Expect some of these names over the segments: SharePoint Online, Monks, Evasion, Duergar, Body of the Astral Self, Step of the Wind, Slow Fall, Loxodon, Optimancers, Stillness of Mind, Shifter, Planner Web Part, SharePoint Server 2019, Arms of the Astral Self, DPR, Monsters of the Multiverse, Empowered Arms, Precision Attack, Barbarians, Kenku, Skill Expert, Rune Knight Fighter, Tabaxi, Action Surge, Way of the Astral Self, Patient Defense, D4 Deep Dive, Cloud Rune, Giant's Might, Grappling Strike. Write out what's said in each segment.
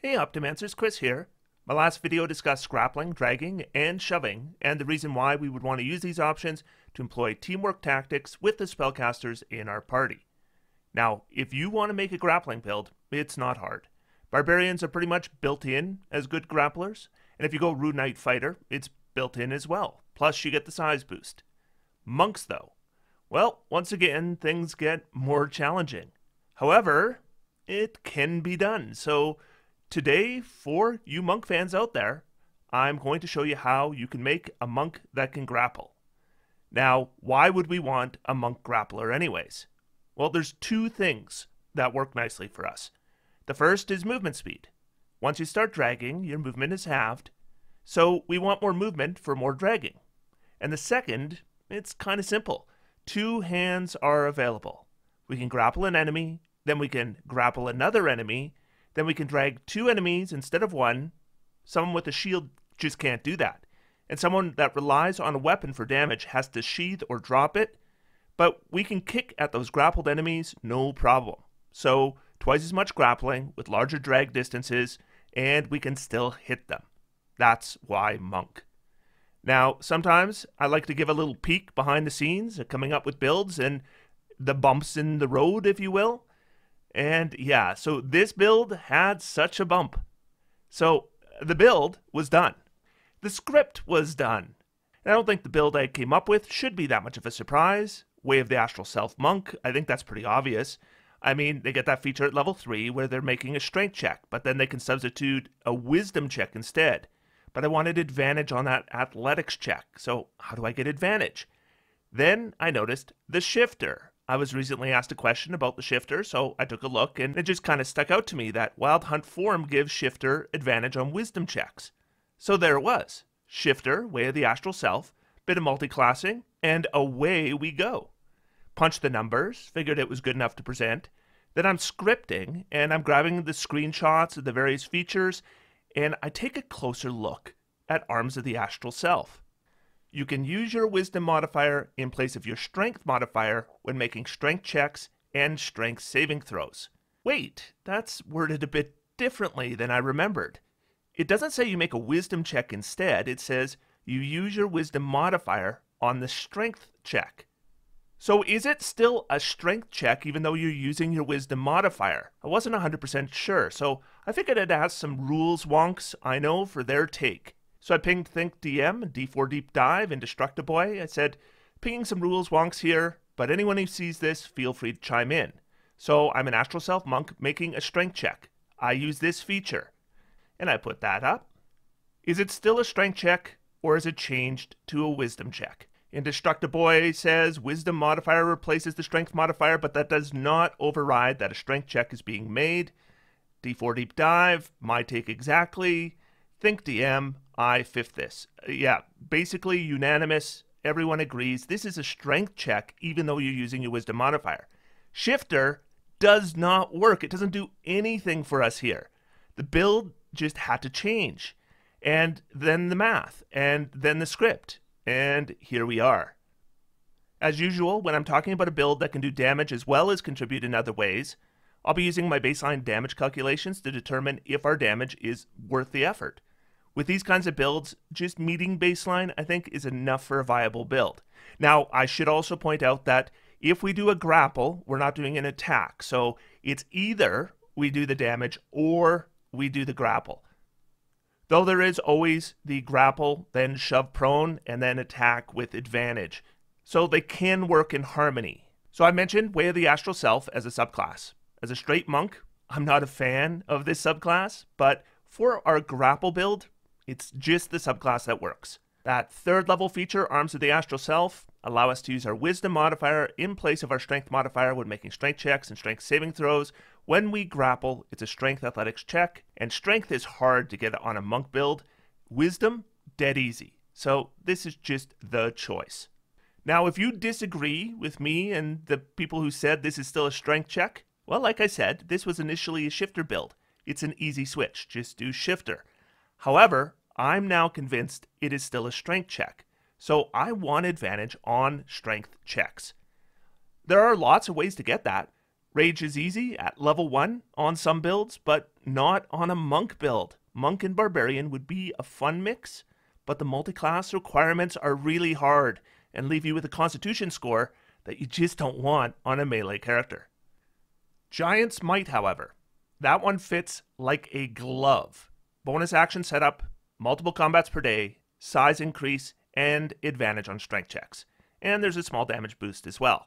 Hey Optimancers, Chris here. My last video discussed grappling, dragging, and shoving, and the reason why we would want to use these options to employ teamwork tactics with the spellcasters in our party. Now, if you want to make a grappling build, it's not hard. Barbarians are pretty much built in as good grapplers, and if you go Rune Knight Fighter, it's built in as well, plus you get the size boost. Monks though, well, once again, things get more challenging. However, it can be done, so today, for you monk fans out there, I'm going to show you how you can make a monk that can grapple. Now, why would we want a monk grappler anyways? Well, there's two things that work nicely for us. The first is movement speed. Once you start dragging, your movement is halved, so we want more movement for more dragging. And the second, it's kind of simple. Two hands are available. We can grapple an enemy, then we can grapple another enemy, then we can drag two enemies instead of one. Someone with a shield just can't do that. And someone that relies on a weapon for damage has to sheathe or drop it, but we can kick at those grappled enemies, no problem. So twice as much grappling with larger drag distances, and we can still hit them. That's why monk. Now, sometimes I like to give a little peek behind the scenes, coming up with builds and the bumps in the road, if you will. And yeah, so this build had such a bump. So the build was done. The script was done. And I don't think the build I came up with should be that much of a surprise. Way of the Astral Self Monk, I think that's pretty obvious. I mean, they get that feature at level 3 where they're making a strength check, but then they can substitute a wisdom check instead. But I wanted advantage on that athletics check, so how do I get advantage? Then I noticed the Shifter. I was recently asked a question about the Shifter, so I took a look, and it just kind of stuck out to me that Wild Hunt form gives Shifter advantage on wisdom checks. So there it was. Shifter, Way of the Astral Self, bit of multi-classing, and away we go. Punched the numbers, figured it was good enough to present. Then I'm scripting, and I'm grabbing the screenshots of the various features, and I take a closer look at Arms of the Astral Self. You can use your wisdom modifier in place of your strength modifier when making strength checks and strength saving throws. Wait, that's worded a bit differently than I remembered. It doesn't say you make a wisdom check instead, it says you use your wisdom modifier on the strength check. So is it still a strength check even though you're using your wisdom modifier? I wasn't 100% sure, so I figured I'd ask some rules wonks I know for their take. So I pinged Think DM and D4 Deep Dive, Indestructiboy. I said, pinging some rules wonks here, but anyone who sees this, feel free to chime in. So I'm an Astral Self Monk making a strength check. I use this feature. And I put that up. Is it still a strength check, or is it changed to a wisdom check? Indestructiboy says wisdom modifier replaces the strength modifier, but that does not override that a strength check is being made. D4 Deep Dive, my take exactly. Think DM, I fifth this. Yeah, basically unanimous. Everyone agrees this is a strength check even though you're using your wisdom modifier. Shifter does not work. It doesn't do anything for us here. The build just had to change. And then the math. And then the script. And here we are. As usual, when I'm talking about a build that can do damage as well as contribute in other ways, I'll be using my baseline damage calculations to determine if our damage is worth the effort. With these kinds of builds, just meeting baseline, I think, is enough for a viable build. Now, I should also point out that if we do a grapple, we're not doing an attack. So it's either we do the damage or we do the grapple. Though there is always the grapple, then shove prone, and then attack with advantage. So they can work in harmony. So I mentioned Way of the Astral Self as a subclass. As a straight monk, I'm not a fan of this subclass, but for our grapple build, it's just the subclass that works. That third level feature, Arms of the Astral Self, allow us to use our wisdom modifier in place of our strength modifier when making strength checks and strength saving throws. When we grapple, it's a strength athletics check, and strength is hard to get on a monk build. Wisdom, dead easy. So this is just the choice. Now, if you disagree with me and the people who said this is still a strength check, well, like I said, this was initially a shifter build. It's an easy switch, just do shifter. However, I'm now convinced it is still a strength check, so I want advantage on strength checks. There are lots of ways to get that. Rage is easy at level 1 on some builds, but not on a monk build. Monk and Barbarian would be a fun mix, but the multi-class requirements are really hard and leave you with a constitution score that you just don't want on a melee character. Giant's Might, however. That one fits like a glove. Bonus action setup, multiple combats per day, size increase, and advantage on strength checks. And there's a small damage boost as well.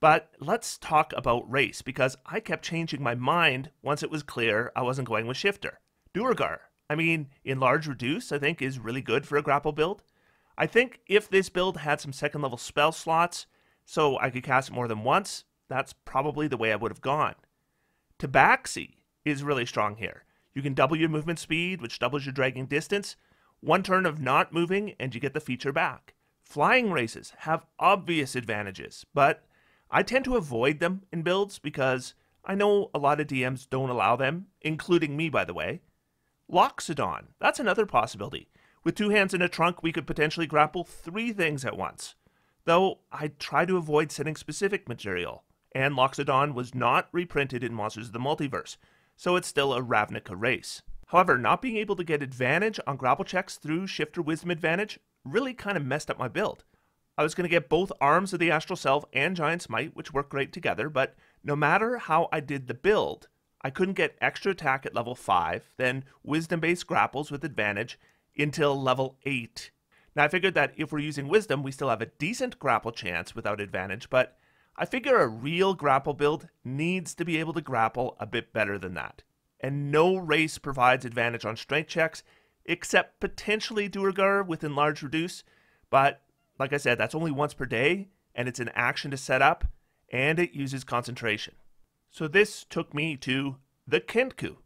But let's talk about race, because I kept changing my mind once it was clear I wasn't going with Shifter. Duergar, I mean, Enlarge Reduce, I think, is really good for a grapple build. I think if this build had some second level spell slots, so I could cast it more than once, that's probably the way I would have gone. Tabaxi is really strong here. You can double your movement speed, which doubles your dragging distance. One turn of not moving, and you get the feature back. Flying races have obvious advantages, but I tend to avoid them in builds because I know a lot of DMs don't allow them, including me, by the way. Loxodon, that's another possibility. With two hands in a trunk, we could potentially grapple three things at once. Though, I try to avoid setting specific material, and Loxodon was not reprinted in Monsters of the Multiverse, so it's still a Ravnica race. However, not being able to get advantage on grapple checks through Shifter Wisdom Advantage really kind of messed up my build. I was going to get both Arms of the Astral Self and Giant's Might, which work great together, but no matter how I did the build, I couldn't get extra attack at level 5, then Wisdom-based grapples with advantage until level 8. Now, I figured that if we're using Wisdom, we still have a decent grapple chance without advantage, but I figure a real grapple build needs to be able to grapple a bit better than that. And no race provides advantage on strength checks, except potentially Duergar with Enlarge Reduce, but like I said, that's only once per day, and it's an action to set up, and it uses concentration. So this took me to the Kenku.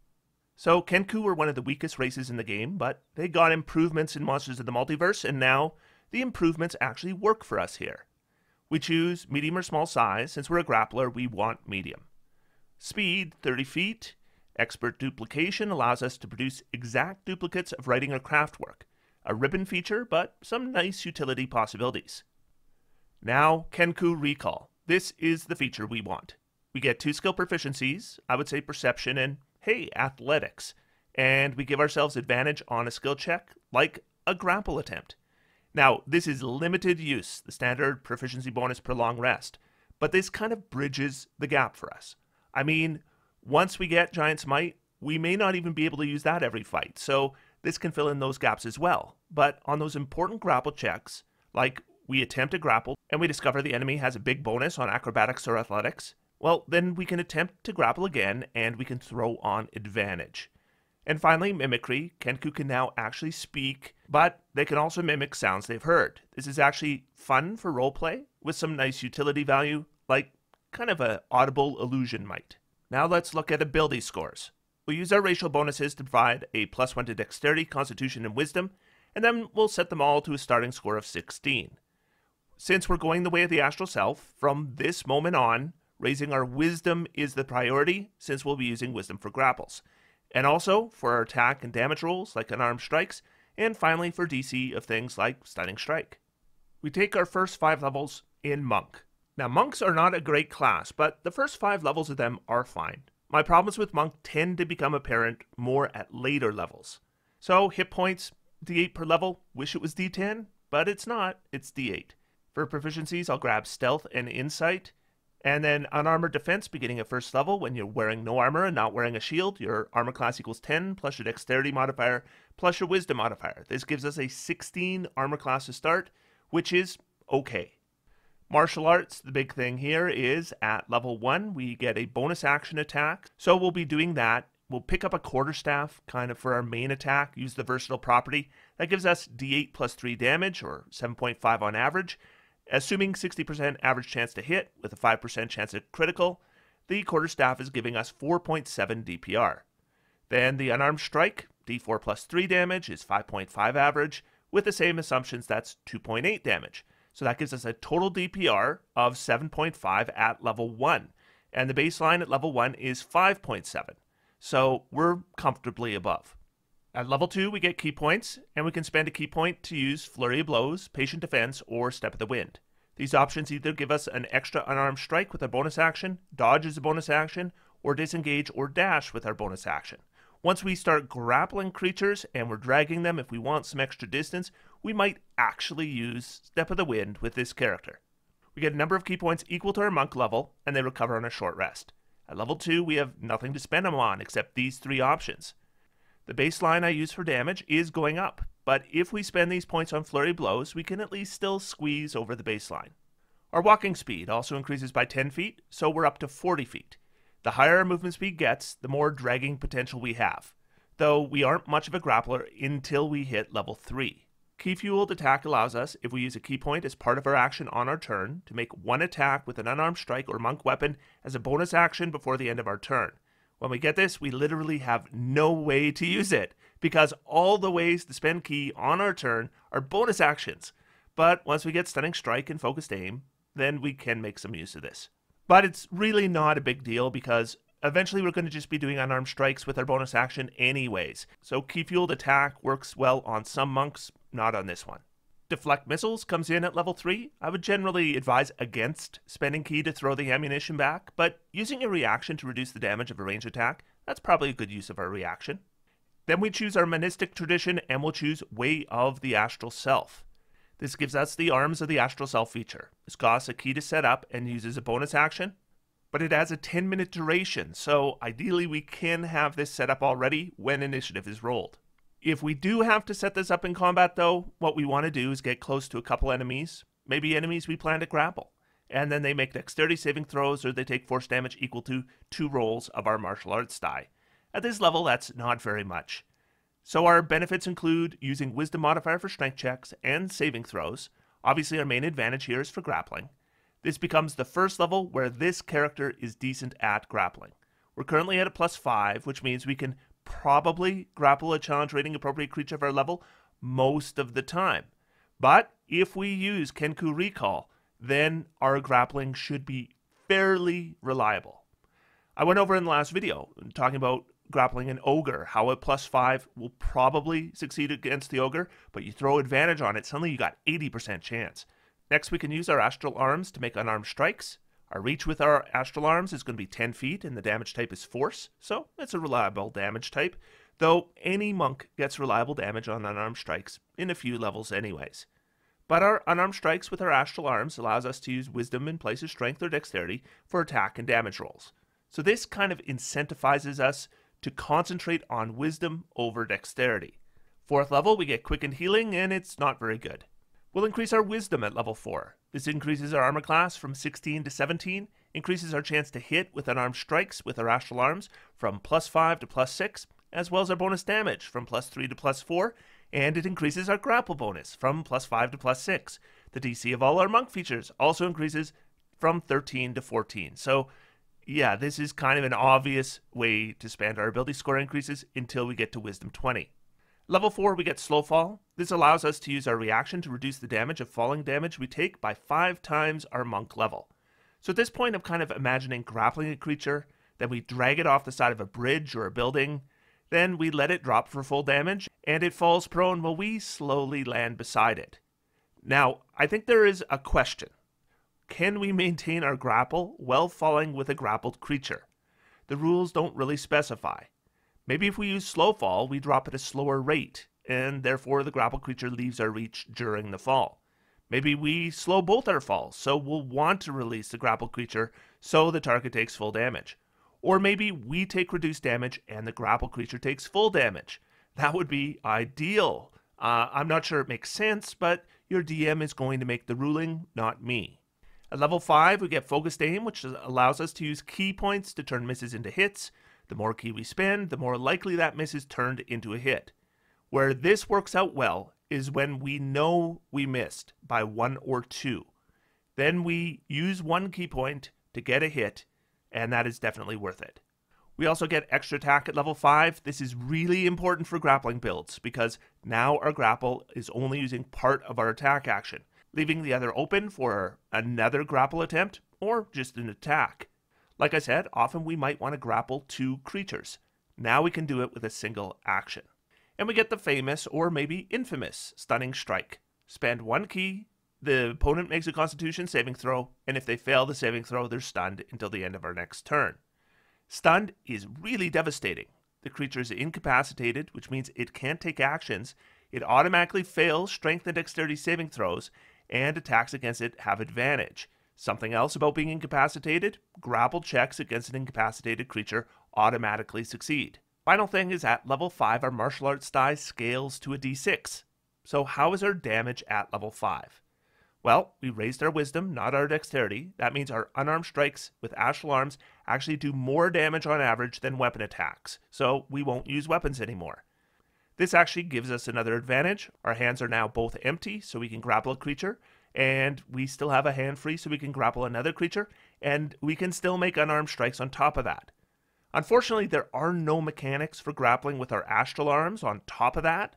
So Kenku were one of the weakest races in the game, but they got improvements in Monsters of the Multiverse, and now the improvements actually work for us here. We choose medium or small size. Since we're a grappler, we want medium. Speed, 30 feet. Expert duplication allows us to produce exact duplicates of writing or craft work. A ribbon feature, but some nice utility possibilities. Now, Kenku Recall. This is the feature we want. We get 2 skill proficiencies, I would say perception and, hey, athletics. And we give ourselves advantage on a skill check, like a grapple attempt. Now, this is limited use, the standard proficiency bonus per long rest. But this kind of bridges the gap for us. I mean, once we get Giant's Might, we may not even be able to use that every fight, so this can fill in those gaps as well. But on those important grapple checks, like we attempt a grapple and we discover the enemy has a big bonus on acrobatics or athletics, well, then we can attempt to grapple again and we can throw on advantage. And finally, mimicry. Kenku can now actually speak, but they can also mimic sounds they've heard. This is actually fun for roleplay with some nice utility value, like kind of an audible illusion might. Now let's look at ability scores. We'll use our racial bonuses to provide a +1 to Dexterity, Constitution, and Wisdom, and then we'll set them all to a starting score of 16. Since we're going the way of the Astral Self, from this moment on, raising our Wisdom is the priority, since we'll be using Wisdom for grapples. And also for our attack and damage rolls, like unarmed strikes, and finally for DC of things like Stunning Strike. We take our first 5 levels in Monk. Now, monks are not a great class, but the first 5 levels of them are fine. My problems with Monk tend to become apparent more at later levels. So, hit points, D8 per level, wish it was D10, but it's not, it's D8. For proficiencies, I'll grab Stealth and Insight, and then Unarmored Defense beginning at first level when you're wearing no armor and not wearing a shield. Your armor class equals 10, plus your Dexterity modifier, plus your Wisdom modifier. This gives us a 16 armor class to start, which is okay. Martial Arts, the big thing here is at level 1, we get a bonus action attack. So we'll be doing that. We'll pick up a quarterstaff kind of for our main attack, use the versatile property. That gives us D8 plus 3 damage, or 7.5 on average. Assuming 60% average chance to hit with a 5% chance at critical, the quarterstaff is giving us 4.7 DPR. Then the unarmed strike, D4 plus 3 damage is 5.5 average. With the same assumptions, that's 2.8 damage. So that gives us a total DPR of 7.5 at level 1. And the baseline at level 1 is 5.7. So we're comfortably above. At level 2, we get key points, and we can spend a key point to use Flurry of Blows, Patient Defense, or Step of the Wind. These options either give us an extra unarmed strike with our bonus action, dodge as a bonus action, or disengage or dash with our bonus action. Once we start grappling creatures and we're dragging them, if we want some extra distance, we might actually use Step of the Wind with this character. We get a number of key points equal to our monk level, and they recover on a short rest. At level 2, we have nothing to spend them on except these three options. The baseline I use for damage is going up, but if we spend these points on Flurry Blows, we can at least still squeeze over the baseline. Our walking speed also increases by 10 feet, so we're up to 40 feet. The higher our movement speed gets, the more dragging potential we have, though we aren't much of a grappler until we hit level 3. Key-fueled Attack allows us, if we use a key point as part of our action on our turn, to make one attack with an unarmed strike or monk weapon as a bonus action before the end of our turn. When we get this, we literally have no way to use it, because all the ways to spend key on our turn are bonus actions. But once we get Stunning Strike and Focused Aim, then we can make some use of this. But it's really not a big deal, because eventually we're going to just be doing unarmed strikes with our bonus action anyways. So Key-fueled Attack works well on some monks, not on this one. Deflect Missiles comes in at level 3. I would generally advise against spending key to throw the ammunition back, but using a reaction to reduce the damage of a range attack, that's probably a good use of our reaction. Then we choose our monistic tradition, and we'll choose Way of the Astral Self. This gives us the Arms of the Astral Self feature. This costs a key to set up and uses a bonus action, but it has a 10-minute duration, so ideally we can have this set up already when initiative is rolled. If we do have to set this up in combat, though, what we want to do is get close to a couple enemies, maybe enemies we plan to grapple, and then they make dexterity saving throws or they take force damage equal to 2 rolls of our martial arts die. At this level, that's not very much. So our benefits include using wisdom modifier for strength checks and saving throws. Obviously, our main advantage here is for grappling. This becomes the first level where this character is decent at grappling. We're currently at a +5, which means we can probably grapple a challenge rating appropriate creature of our level most of the time. But if we use Kenku Recall, then our grappling should be fairly reliable. I went over in the last video talking about grappling an ogre, how a +5 will probably succeed against the ogre, but you throw advantage on it, suddenly you got 80% chance. Next, we can use our Astral Arms to make unarmed strikes. Our reach with our Astral Arms is going to be 10 feet, and the damage type is Force, so it's a reliable damage type, though any monk gets reliable damage on unarmed strikes in a few levels anyways. But our unarmed strikes with our Astral Arms allows us to use Wisdom in place of Strength or Dexterity for attack and damage rolls. So this kind of incentivizes us to concentrate on Wisdom over Dexterity. 4th level, we get Quickened Healing, and it's not very good. We'll increase our Wisdom at level 4. This increases our armor class from 16 to 17, increases our chance to hit with unarmed strikes with our Astral Arms from +5 to +6, as well as our bonus damage from +3 to +4, and it increases our grapple bonus from +5 to +6. The DC of all our monk features also increases from 13 to 14. So yeah, this is kind of an obvious way to spend our ability score increases until we get to Wisdom 20. Level 4, we get Slow Fall. This allows us to use our reaction to reduce the damage of falling damage we take by 5 times our monk level. So at this point, I'm kind of imagining grappling a creature, then we drag it off the side of a bridge or a building, then we let it drop for full damage, and it falls prone while we slowly land beside it. Now, I think there is a question. Can we maintain our grapple while falling with a grappled creature? The rules don't really specify. Maybe if we use Slow Fall, we drop at a slower rate, and therefore the grapple creature leaves our reach during the fall. Maybe we slow both our falls, so we'll want to release the grapple creature so the target takes full damage. Or maybe we take reduced damage and the grapple creature takes full damage. That would be ideal. I'm not sure it makes sense, but your DM is going to make the ruling, not me. At level 5, we get Focused Aim, which allows us to use key points to turn misses into hits. The more key we spend, the more likely that miss is turned into a hit. Where this works out well is when we know we missed by 1 or 2. Then we use 1 key point to get a hit, and that is definitely worth it. We also get extra attack at level 5. This is really important for grappling builds because now our grapple is only using part of our attack action, leaving the other open for another grapple attempt or just an attack. Like I said, often we might want to grapple 2 creatures. Now we can do it with a single action. And we get the famous, or maybe infamous, Stunning Strike. Spend 1 key, The opponent makes a Constitution saving throw, and if they fail the saving throw, they're stunned until the end of our next turn. Stunned is really devastating. The creature is incapacitated, which means it can't take actions. It automatically fails strength and dexterity saving throws, and attacks against it have advantage. Something else about being incapacitated? Grapple checks against an incapacitated creature automatically succeed. Final thing is at level 5, our martial arts die scales to a d6. So how is our damage at level 5? Well, we raised our wisdom, not our dexterity. That means our unarmed strikes with astral arms actually do more damage on average than weapon attacks, so we won't use weapons anymore. This actually gives us another advantage. Our hands are now both empty, so we can grapple a creature, and we still have a hand free, so we can grapple another creature, and we can still make unarmed strikes on top of that. Unfortunately, there are no mechanics for grappling with our astral arms on top of that.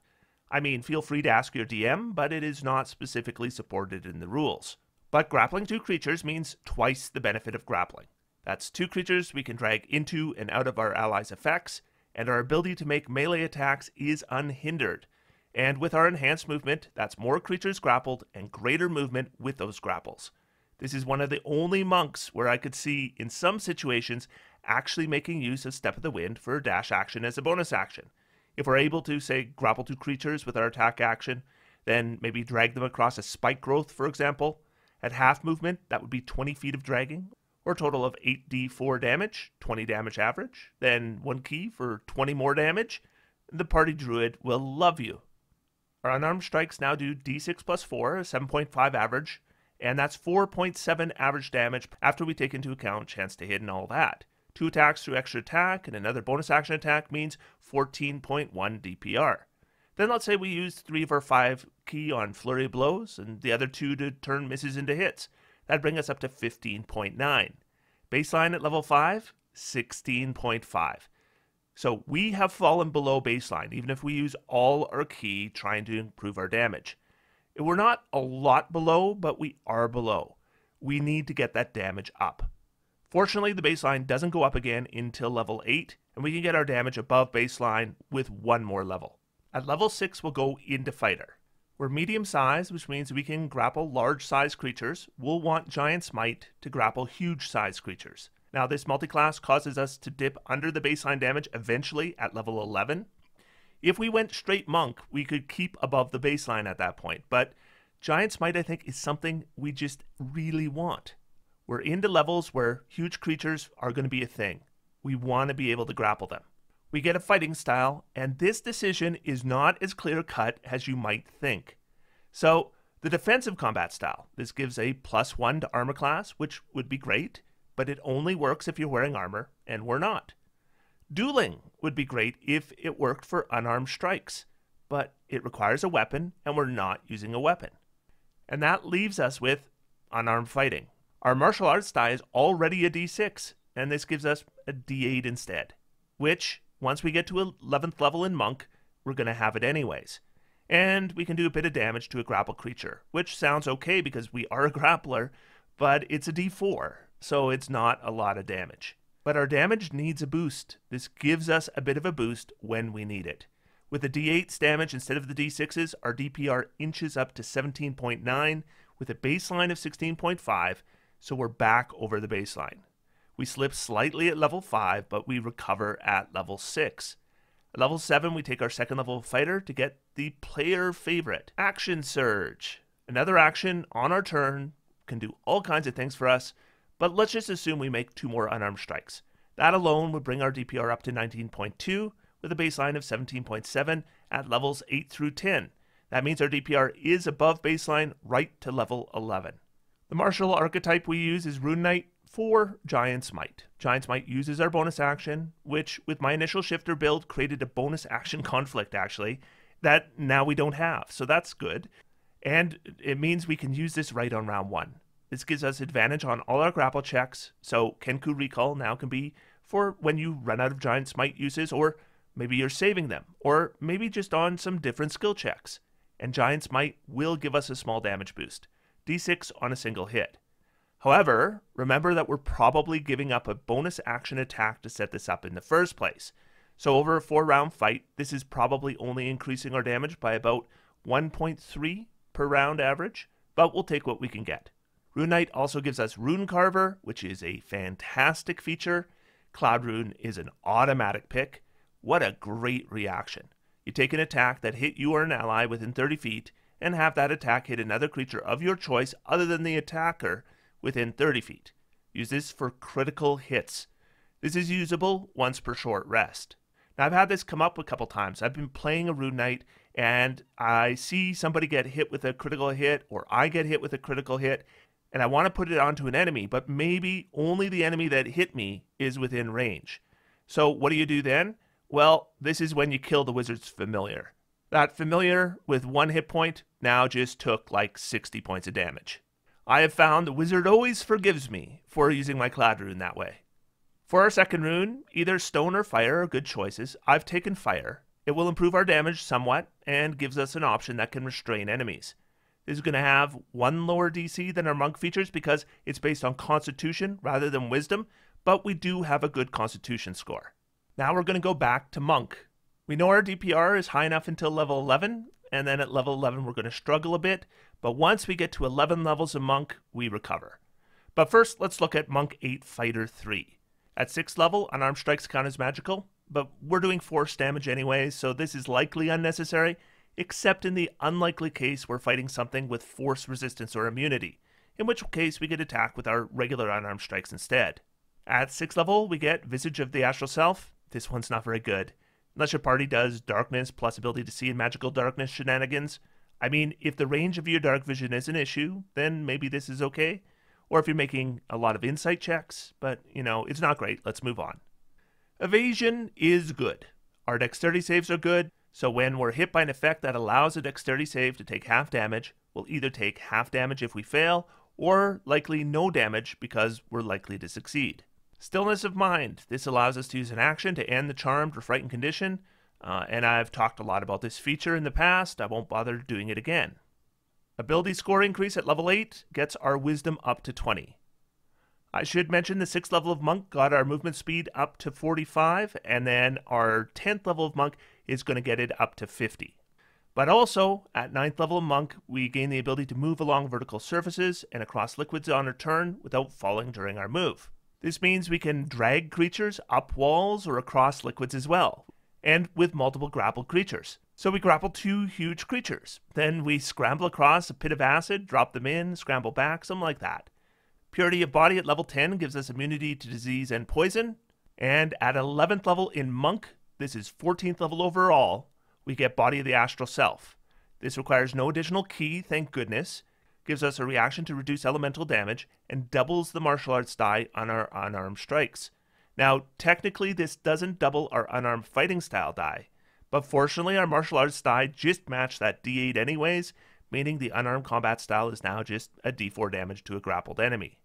I mean, feel free to ask your DM, but it is not specifically supported in the rules. But grappling two creatures means twice the benefit of grappling. That's two creatures we can drag into and out of our allies' effects, and our ability to make melee attacks is unhindered. And with our enhanced movement, that's more creatures grappled and greater movement with those grapples. This is one of the only monks where I could see, in some situations, actually making use of Step of the Wind for a dash action as a bonus action. If we're able to, say, grapple two creatures with our attack action, then maybe drag them across a spike growth, for example. At half movement, that would be 20 feet of dragging, or a total of 8d4 damage, 20 damage average, then one key for 20 more damage. The party druid will love you. Our unarmed strikes now do d6 plus 4, 7.5 average, and that's 4.7 average damage after we take into account chance to hit and all that. Two attacks through extra attack and another bonus action attack means 14.1 DPR. Then let's say we use 3 of our 5 key on Flurry of Blows and the other 2 to turn misses into hits. That'd bring us up to 15.9. Baseline at level 5, 16.5. So we have fallen below baseline, even if we use all our key trying to improve our damage. We're not a lot below, but we are below. We need to get that damage up. Fortunately, the baseline doesn't go up again until level 8, and we can get our damage above baseline with one more level. At level 6, we'll go into Fighter. We're medium-sized, which means we can grapple large-sized creatures. We'll want Giant's Might to grapple huge-sized creatures. Now, this multiclass causes us to dip under the baseline damage eventually at level 11. If we went straight Monk, we could keep above the baseline at that point, but Giant's Might, I think, is something we just really want. We're into levels where huge creatures are going to be a thing. We want to be able to grapple them. We get a fighting style, and this decision is not as clear-cut as you might think. So, the defensive combat style. This gives a +1 to armor class, which would be great, but it only works if you're wearing armor, and we're not. Dueling would be great if it worked for unarmed strikes, but it requires a weapon, and we're not using a weapon. And that leaves us with unarmed fighting. Our martial arts die is already a d6, and this gives us a d8 instead, which, once we get to 11th level in Monk, we're going to have it anyways. And we can do a bit of damage to a grapple creature, which sounds okay because we are a grappler, but it's a d4, so it's not a lot of damage. But our damage needs a boost. This gives us a bit of a boost when we need it. With the d8's damage instead of the d6's, our DPR inches up to 17.9 with a baseline of 16.5, so we're back over the baseline. We slip slightly at level 5, but we recover at level 6. At level 7, we take our second level fighter to get the player favorite, Action Surge. Another action on our turn can do all kinds of things for us, but let's just assume we make 2 more unarmed strikes. That alone would bring our DPR up to 19.2 with a baseline of 17.7 at levels 8 through 10. That means our DPR is above baseline right to level 11. The martial archetype we use is Rune Knight for Giant's Might. Giant's Might uses our bonus action, which with my initial Shifter build created a bonus action conflict actually, that now we don't have, so that's good. And it means we can use this right on round 1. This gives us advantage on all our grapple checks, so Kenku recall now can be for when you run out of Giant's Might uses, or maybe you're saving them, or maybe just on some different skill checks. And Giant's Might will give us a small damage boost. D6 on a single hit. However, remember that we're probably giving up a bonus action attack to set this up in the first place. So over a 4-round fight, this is probably only increasing our damage by about 1.3 per round average, but we'll take what we can get. Rune Knight also gives us Rune Carver, which is a fantastic feature. Cloud Rune is an automatic pick. What a great reaction. You take an attack that hit you or an ally within 30 feet and have that attack hit another creature of your choice other than the attacker within 30 feet. Use this for critical hits. This is usable once per short rest. Now, I've had this come up a couple times. I've been playing a Rune Knight and I see somebody get hit with a critical hit, or I get hit with a critical hit, and I want to put it onto an enemy, but maybe only the enemy that hit me is within range. So what do you do then? Well, this is when you kill the wizard's familiar. That familiar with 1 hit point now just took like 60 points of damage. I have found the wizard always forgives me for using my Cloud Rune that way. For our second rune, either Stone or Fire are good choices. I've taken Fire. It will improve our damage somewhat and gives us an option that can restrain enemies. This is going to have 1 lower DC than our Monk features because it's based on Constitution rather than Wisdom, but we do have a good Constitution score. Now we're going to go back to Monk. We know our DPR is high enough until level 11, and then at level 11 we're going to struggle a bit, but once we get to 11 levels of Monk, we recover. But first, let's look at Monk 8 Fighter 3. At 6th level, unarmed strikes count as magical, but we're doing force damage anyway, so this is likely unnecessary, except in the unlikely case we're fighting something with force resistance or immunity, in which case we get attacked with our regular unarmed strikes instead. At 6th level, we get Visage of the Astral Self. This one's not very good, unless your party does Darkness plus Ability to See and Magical Darkness shenanigans. I mean, if the range of your dark vision is an issue, then maybe this is okay. Or if you're making a lot of insight checks, but, you know, it's not great. Let's move on. Evasion is good. Our dexterity saves are good. So when we're hit by an effect that allows a dexterity save to take half damage, we'll either take half damage if we fail, or likely no damage because we're likely to succeed. Stillness of Mind. This allows us to use an action to end the charmed or frightened condition, and I've talked a lot about this feature in the past. I won't bother doing it again. Ability score increase at level 8 gets our wisdom up to 20. I should mention the 6th level of Monk got our movement speed up to 45, and then our 10th level of Monk is going to get it up to 50. But also, at 9th level of Monk, we gain the ability to move along vertical surfaces and across liquids on our turn without falling during our move. This means we can drag creatures up walls or across liquids as well, and with multiple grappled creatures. So we grapple 2 huge creatures, then we scramble across a pit of acid, drop them in, scramble back, something like that. Purity of Body at level 10 gives us immunity to disease and poison, and at 11th level in Monk, this is 14th level overall, we get Body of the Astral Self. This requires no additional key, thank goodness, gives us a reaction to reduce elemental damage, and doubles the martial arts die on our unarmed strikes. Now, technically this doesn't double our unarmed fighting style die, but fortunately our martial arts die just matched that D8 anyways, meaning the unarmed combat style is now just a D4 damage to a grappled enemy.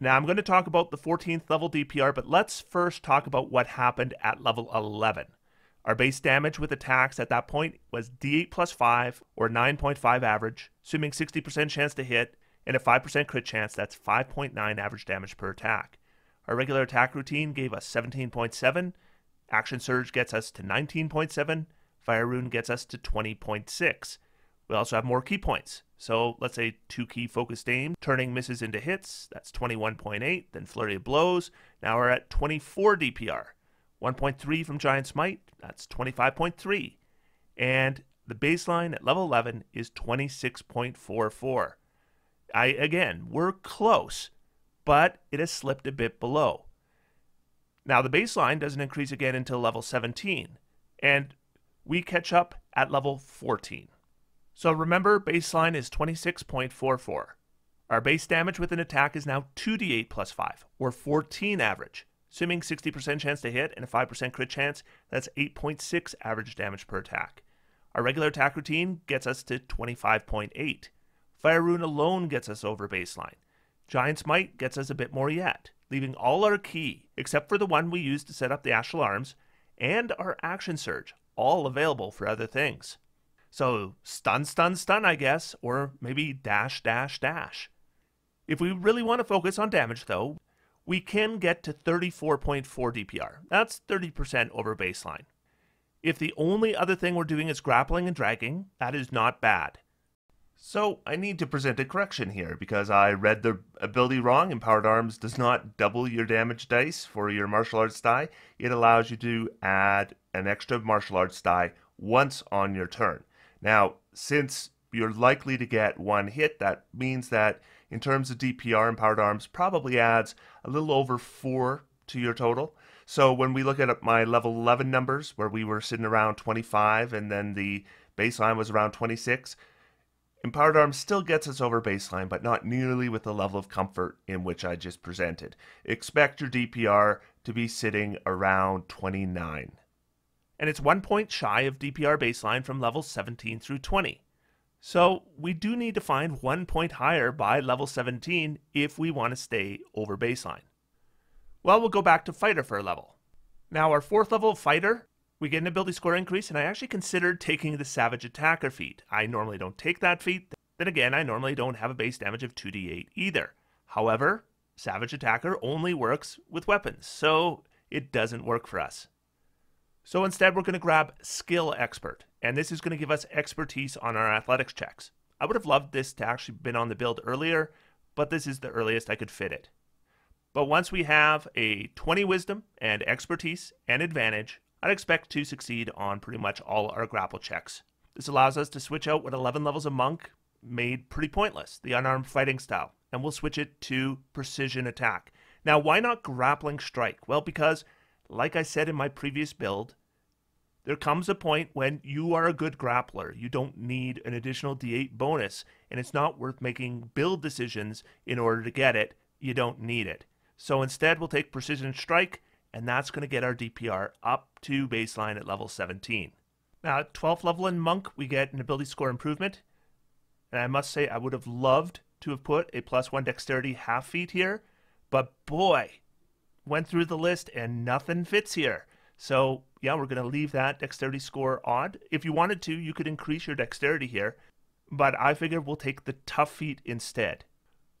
Now I'm going to talk about the 14th level DPR, but let's first talk about what happened at level 11. Our base damage with attacks at that point was D8 plus 5 or 9.5 average, assuming 60% chance to hit and a 5% crit chance, that's 5.9 average damage per attack. Our regular attack routine gave us 17.7, Action Surge gets us to 19.7, Fire Rune gets us to 20.6. We also have more key points. So let's say 2 key focused aim, turning misses into hits, that's 21.8, then Flurry of Blows, now we're at 24 DPR, 1.3 from Giant's Might, that's 25.3, and the baseline at level 11 is 26.44. Again, we're close, but it has slipped a bit below. Now the baseline doesn't increase again until level 17, and we catch up at level 14. So remember, baseline is 26.44. Our base damage with an attack is now 2d8 plus 5, or 14 average. Assuming 60% chance to hit and a 5% crit chance, that's 8.6 average damage per attack. Our regular attack routine gets us to 25.8. Fire Rune alone gets us over baseline. Giant's Might gets us a bit more yet, leaving all our key, except for the one we used to set up the Astral Arms, and our Action Surge, all available for other things. So stun, stun, stun, I guess, or maybe dash, dash, dash. If we really want to focus on damage, though, we can get to 34.4 DPR. That's 30% over baseline. If the only other thing we're doing is grappling and dragging, that is not bad. So I need to present a correction here because I read the ability wrong. Empowered Arms does not double your damage dice for your martial arts die. It allows you to add an extra martial arts die once on your turn. Now, since you're likely to get one hit, that means that in terms of DPR, Empowered Arms probably adds a little over 4 to your total. So when we look at my level 11 numbers, where we were sitting around 25 and then the baseline was around 26, Empowered Arms still gets us over baseline, but not nearly with the level of comfort in which I just presented. Expect your DPR to be sitting around 29. And it's 1 point shy of DPR baseline from levels 17 through 20. So we do need to find 1 point higher by level 17 if we want to stay over baseline. Well, we'll go back to Fighter for a level. Now, our 4th level Fighter, we get an ability score increase, and I actually considered taking the Savage Attacker feat. I normally don't take that feat. Then again, I normally don't have a base damage of 2d8 either. However, Savage Attacker only works with weapons, so it doesn't work for us. So instead, we're going to grab Skill Expert, and this is going to give us expertise on our athletics checks. I would have loved this to actually been on the build earlier, but this is the earliest I could fit it. But once we have a 20 wisdom and expertise and advantage, I'd expect to succeed on pretty much all our grapple checks. This allows us to switch out what 11 levels of monk made pretty pointless, the unarmed fighting style, and we'll switch it to precision attack. Now, why not grappling strike? Well, because, like I said in my previous build, there comes a point when you are a good grappler. You don't need an additional D8 bonus, and it's not worth making build decisions in order to get it. You don't need it. So instead, we'll take Precision Strike, and that's going to get our DPR up to baseline at level 17. Now, at 12th level in Monk, we get an ability score improvement. And I must say, I would have loved to have put a +1 dexterity half feat here. But boy, went through the list and nothing fits here. So yeah, we're going to leave that dexterity score odd. If you wanted to, you could increase your dexterity here. But I figure we'll take the tough feat instead.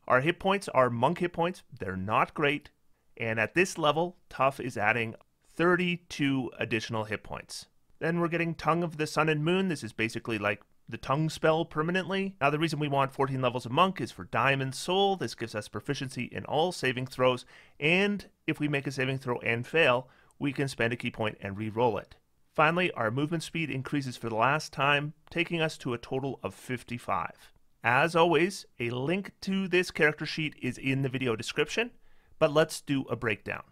Our hit points are monk hit points. They're not great. And at this level, Tough is adding 32 additional hit points. Then we're getting Tongue of the Sun and Moon. This is basically like the tongue spell permanently. Now, the reason we want 14 levels of monk is for Diamond Soul. This gives us proficiency in all saving throws. And if we make a saving throw and fail, we can spend a key point and re-roll it. Finally, our movement speed increases for the last time, taking us to a total of 55. As always, a link to this character sheet is in the video description, but let's do a breakdown.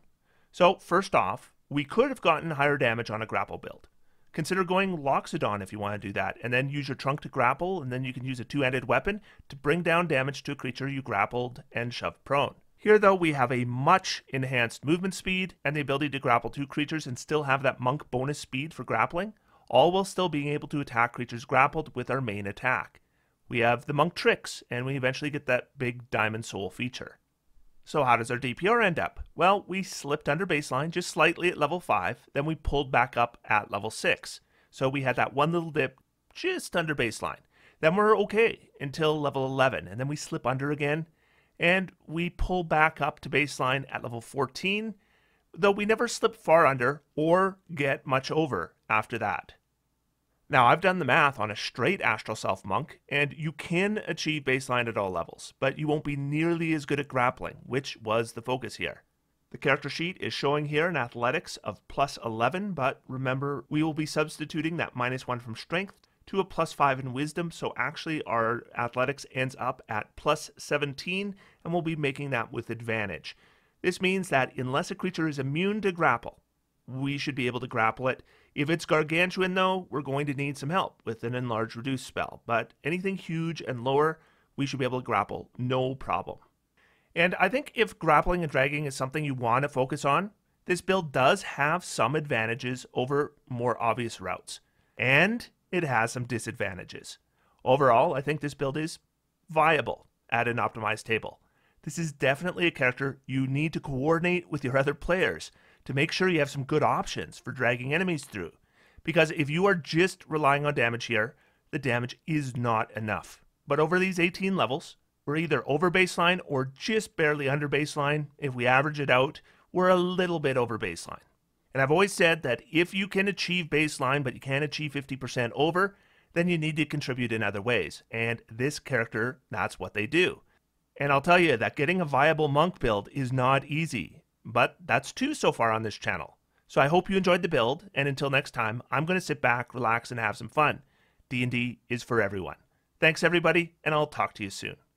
So first off, we could have gotten higher damage on a grapple build. Consider going Loxodon if you want to do that, and then use your trunk to grapple, and then you can use a two-handed weapon to bring down damage to a creature you grappled and shoved prone. Here though, we have a much enhanced movement speed and the ability to grapple 2 creatures and still have that monk bonus speed for grappling, all while still being able to attack creatures grappled with our main attack. We have the monk tricks, and we eventually get that big Diamond Soul feature. So how does our DPR end up? Well, we slipped under baseline just slightly at level 5, then we pulled back up at level 6. So we had that one little dip just under baseline. Then we're okay until level 11, and then we slip under again, and we pull back up to baseline at level 14, though we never slip far under or get much over after that. Now, I've done the math on a straight Astral Self Monk, and you can achieve baseline at all levels, but you won't be nearly as good at grappling, which was the focus here. The character sheet is showing here an athletics of +11, but remember, we will be substituting that -1 from strength to a +5 in wisdom, so actually our athletics ends up at +17, and we'll be making that with advantage. This means that unless a creature is immune to grapple, we should be able to grapple it. If it's gargantuan though, we're going to need some help with an enlarge reduce spell, but anything huge and lower, we should be able to grapple, no problem. And I think if grappling and dragging is something you want to focus on, this build does have some advantages over more obvious routes, and it has some disadvantages. Overall, I think this build is viable at an optimized table. This is definitely a character you need to coordinate with your other players to make sure you have some good options for dragging enemies through. Because if you are just relying on damage here, the damage is not enough. But over these 18 levels, we're either over baseline or just barely under baseline. If we average it out, we're a little bit over baseline. And I've always said that if you can achieve baseline, but you can't achieve 50% over, then you need to contribute in other ways, and this character, that's what they do. And I'll tell you that getting a viable monk build is not easy, but that's two so far on this channel. So I hope you enjoyed the build, and until next time, I'm going to sit back, relax, and have some fun. D&D is for everyone. Thanks everybody, and I'll talk to you soon.